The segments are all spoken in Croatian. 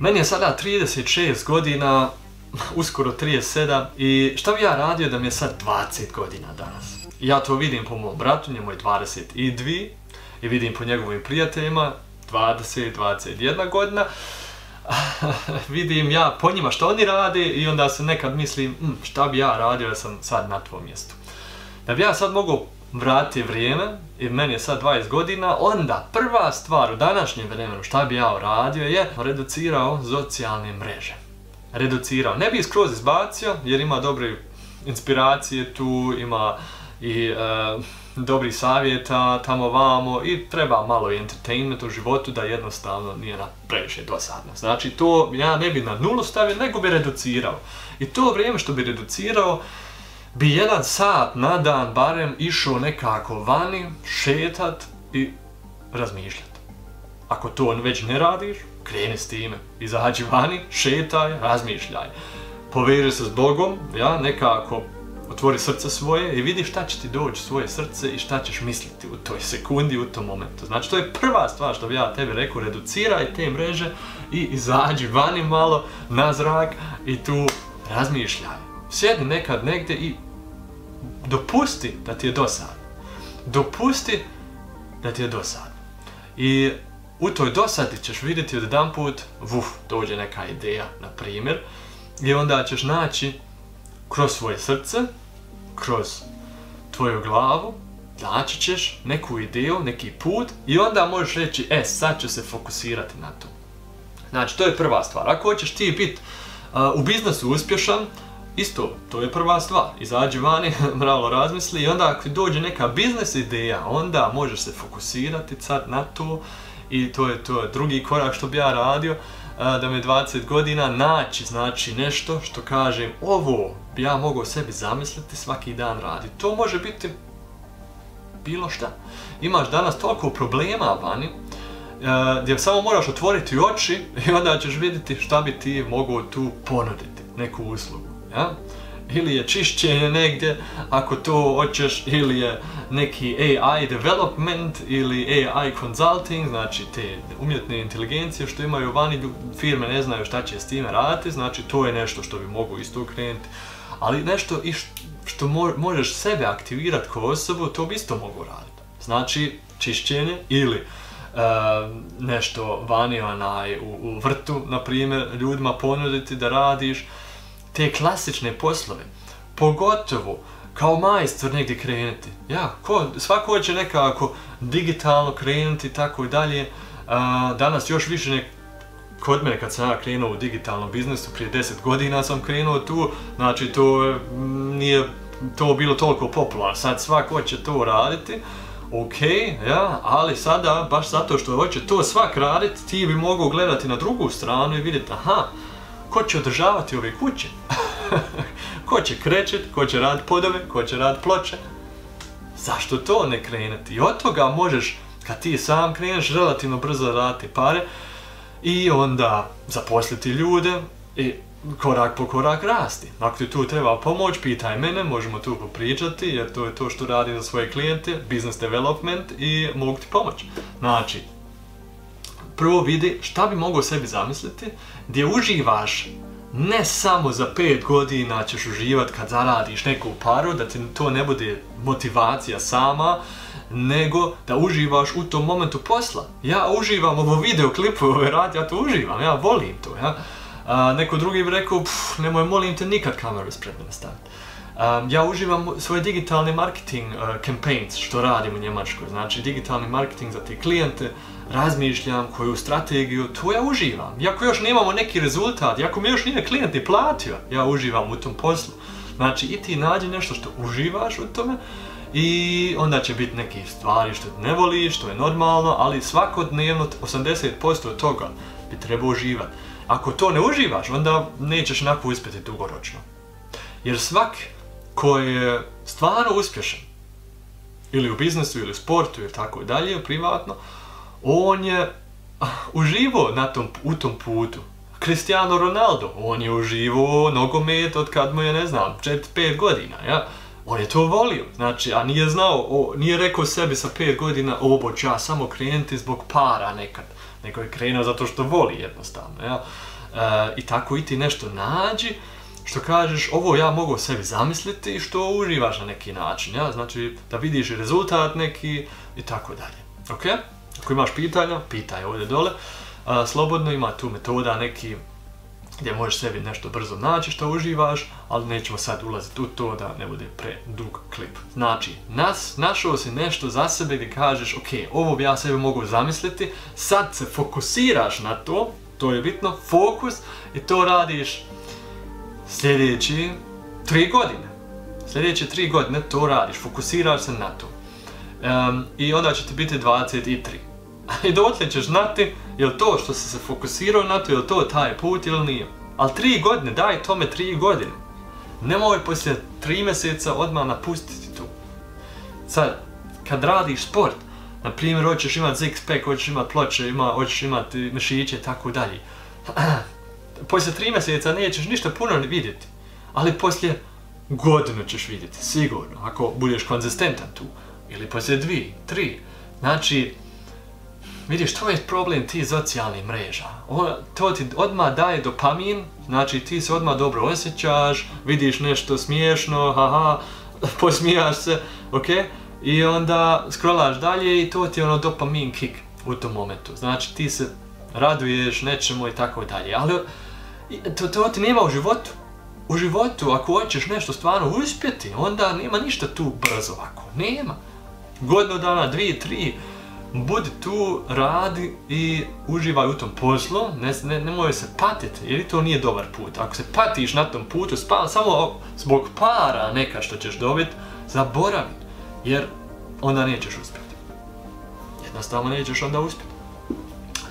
Meni je sada 36 godina, uskoro 37, i šta bi ja radio da mi je sad 20 godina danas? Ja to vidim po mom bratu, njemu je 22, i vidim po njegovim prijateljima 20-21 godina. Vidim ja po njima što oni rade i onda se nekad mislim šta bi ja radio da sam sad na tvom mjestu. Da bi ja sad mogao vratiti vrijeme, i meni je sad 20 godina, onda prva stvar u današnjem vremenu šta bi ja radio je reducirao socijalne mreže. Reducirao. Ne bi skroz izbacio jer ima dobre inspiracije tu, ima i dobri savjeta tamo vamo, i treba malo entertainment u životu da jednostavno nije previše dosadno. Znači to ja ne bi na nulu stavio, nego bi reducirao. I to vrijeme što bi reducirao bi jedan sat na dan barem išao nekako vani, šetat i razmišljat. Ako to već ne radiš, kreni s time, izađi vani, šetaj, razmišljaj. Poveži se s Bogom, ja nekako otvori srce svoje i vidi šta će ti doći svoje srce i šta ćeš misliti u toj sekundi, u tom momentu. Znači to je prva stvar što bi ja tebi rekao, reduciraj te mreže i izađi vani malo na zrak i tu razmišljaj. Sjedi nekad negdje i dopusti da ti je dosadno. Dopusti da ti je dosadno. I u toj dosadi ćeš vidjeti odjedanput, dođe neka ideja, na primjer, i onda ćeš naći kroz svoje srce, kroz tvoju glavu, naći ćeš neku ideju, neki put, i onda možeš reći, sad ću se fokusirati na to. Znači, to je prva stvar. Ako hoćeš ti biti u biznesu uspješan, isto, to je prva stvar. Izađi vani, malo razmisli, i onda ako dođe neka biznes ideja, onda možeš se fokusirati sad na to, i to je drugi korak što bi ja radio da mi je 20 godina, naći znači nešto što kažem, ovo bi ja mogao sebi zamisliti, svaki dan raditi. To može biti bilo šta. Imaš danas toliko problema vani gdje samo moraš otvoriti oči i onda ćeš vidjeti šta bi ti mogao tu ponuditi, neku uslugu. Ili je čišćenje negdje, ako to hoćeš, ili je neki AI development ili AI consulting, znači te umjetne inteligencije što imaju vani, firme ne znaju šta će s time raditi, znači to je nešto što bi mogo isto krenuti, ali nešto i što možeš sebe aktivirati kao osobu, to bi isto mogo raditi. Znači čišćenje ili nešto vani u vrtu, na primjer, ljudima ponuditi da radiš te klasične poslove, pogotovo kao majstor negdje krenuti. Svako hoće nekako digitalno krenuti i tako dalje. Danas još više kod mene, kad sam ja krenuo u digitalnom biznesu, prije 10 godina sam krenuo tu, znači to nije to bilo toliko popularno. Sad svako hoće to raditi, ok, ali sada, baš zato što hoće to svak raditi, ti bi mogao gledati na drugu stranu i vidjeti, ko će održavati ove kuće, ko će krečet, ko će raditi podove, ko će raditi ploče. Zašto to ne krenuti? I od toga možeš, kad ti sam kreneš, relativno brzo raditi pare i onda zaposliti ljude i korak po korak rasti. Ako ti tu treba pomoć, pitaj mene, možemo tu popričati, jer to je to što radim za svoje klijente, business development, i mogu ti pomoći. Znači, prvo vidi šta bi mogao sebi zamisliti, gdje uživaš, ne samo za 5 godina ćeš uživat kad zaradiš neku paru, da ti to ne bude motivacija sama, nego da uživaš u tom momentu posla. Ja uživam ovo videoklipu, ove rad, ja to uživam, ja volim to. Neko drugi bi rekao, nemoj, molim te, nikad kameru ispred mene staviti. Ja uživam svoje digitalne marketing campaigns što radim u Njemačkoj, znači digitalni marketing za te klijente, razmišljam koju strategiju, to ja uživam. Iako još nemamo neki rezultat, iako mi još nije klijent ni platio, ja uživam u tom poslu. Znači i ti nađi nešto što uživaš u tome, i onda će biti neke stvari što ne voliš, što je normalno, ali svakodnevno 80% od toga bi trebao uživati. Ako to ne uživaš, onda nećeš onako uspjeti dugoročno. Jer svak ko je stvarno uspješan, ili u biznesu, ili u sportu, ili tako dalje, privatno, on je uživo u tom putu. Cristiano Ronaldo, on je uživo nogomet od kad mu je, ne znam, 4-5 godina. On je to volio, znači, a nije znao, nije rekao sebi sa 5 godina, obo ću ja samo krenuti zbog para nekad, nego je krenuo zato što voli jednostavno, jel? I tako i ti nešto nađi, što kažeš, ovo ja mogu sebi zamisliti i što uživaš na neki način, jel? Znači, da vidiš rezultat neki i tako dalje, ok? Ako imaš pitanja, pitaj ovdje dole, slobodno, ima tu metoda neki gdje možeš sebi nešto brzo naći što uživaš, ali nećemo sad ulaziti u to da ne bude predug klip. Znači, našao si nešto za sebe gdje kažeš, ok, ovo bi ja sebi mogu zamisliti, sad se fokusiraš na to, to je bitno, fokus, i to radiš sljedeći 3 godine. Sljedeće 3 godine to radiš, fokusiraš se na to. I onda će ti biti 23. I dotle ćeš znati je li to što si se fokusirao na to, je li to taj put ili nije. Ali 3 godine, daj tome 3 godine. Nemoj poslije 3 mjeseca odmah napustiti tu. Sad, kad radiš sport, na primjer, hoćeš imati six-pack, hoćeš imati ploče, hoćeš imati mišiće, tako dalje. Poslije 3 mjeseca nećeš ništa puno vidjeti, ali poslije godinu ćeš vidjeti, sigurno, ako budeš konzistentan tu. Ili poslije 2, 3. Znači, vidiš, to je problem tih socijalnih mreža. To ti odmah daje dopamin, znači ti se odmah dobro osjećaš, vidiš nešto smiješno, haha, posmijaš se, ok? I onda scrollaš dalje i to ti je ono dopamin kick u tom momentu. Znači ti se raduješ nečemu i tako dalje. Ali to ti nema u životu. U životu, ako hoćeš nešto stvarno uspjeti, onda nema ništa tu brzo ovako. Nema. Godinu dana, 2, 3... Budi tu, radi i uživaj u tom poslu, nemoj se patiti, jer to nije dobar put. Ako se patiš na tom putu, samo zbog para neka što ćeš dobiti, zaboravi, jer onda nećeš uspjeti. Jednostavno nećeš onda uspjeti,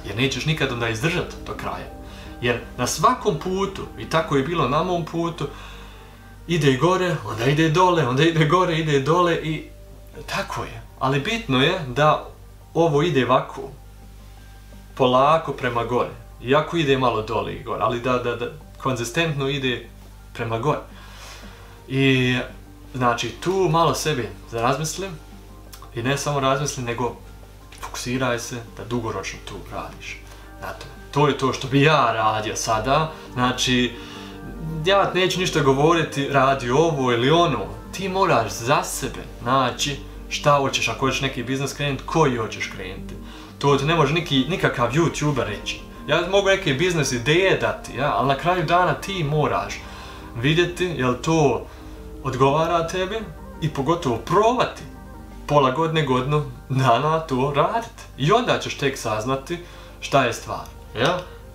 jer nećeš nikad onda izdržati do kraja. Jer na svakom putu, i tako je bilo na mom putu, ide i gore, onda ide i dole, onda ide gore, ide i dole i tako je. Ali bitno je da ovo ide ovako, polako prema gore, iako ide malo dole i gore, ali da konzistentno ide prema gore. I znači tu malo sebi razmislim, i ne samo razmislim, nego fokusiraj se da dugoročno tu radiš na tome. To je to što bi ja radio sada, znači ja neću ništa govoriti, radi ovo ili ono, ti moraš za sebe naći šta hoćeš, ako hoćeš neki biznes krenuti, koji hoćeš krenuti. To ti ne može nikakav YouTuber reći. Ja mogu neke biznes ideje dati, ali na kraju dana ti moraš vidjeti je li to odgovara tebi i pogotovo probati pola godine, godinu dana to raditi. I onda ćeš tek saznati šta je stvar.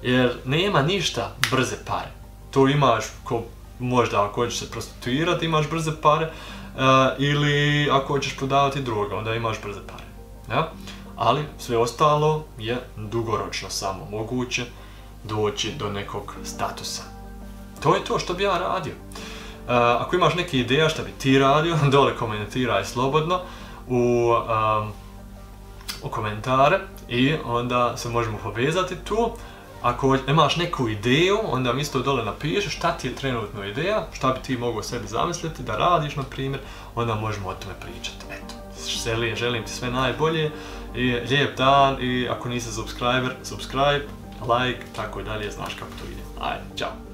Jer nema ništa brze pare. To imaš, možda ako hoćeš se prostituirati, imaš brze pare. Ili ako hoćeš prodavati droga, onda imaš brze pare. Ali sve ostalo je dugoročno samo moguće doći do nekog statusa. To je to što bi ja radio. Ako imaš neke ideje što bi ti radio, dole komentiraj slobodno u komentare i onda se možemo povezati tu. Ako imaš neku ideju, onda mi isto dole napiši šta ti je trenutno ideja, šta bi ti mogao sebi zamisliti da radiš, na primjer, onda možemo o tome pričati. Eto, želim ti sve najbolje i lijep dan, i ako nisi subscriber, subscribe, like, tako dalje, znaš kako to ide. Ajde, čao!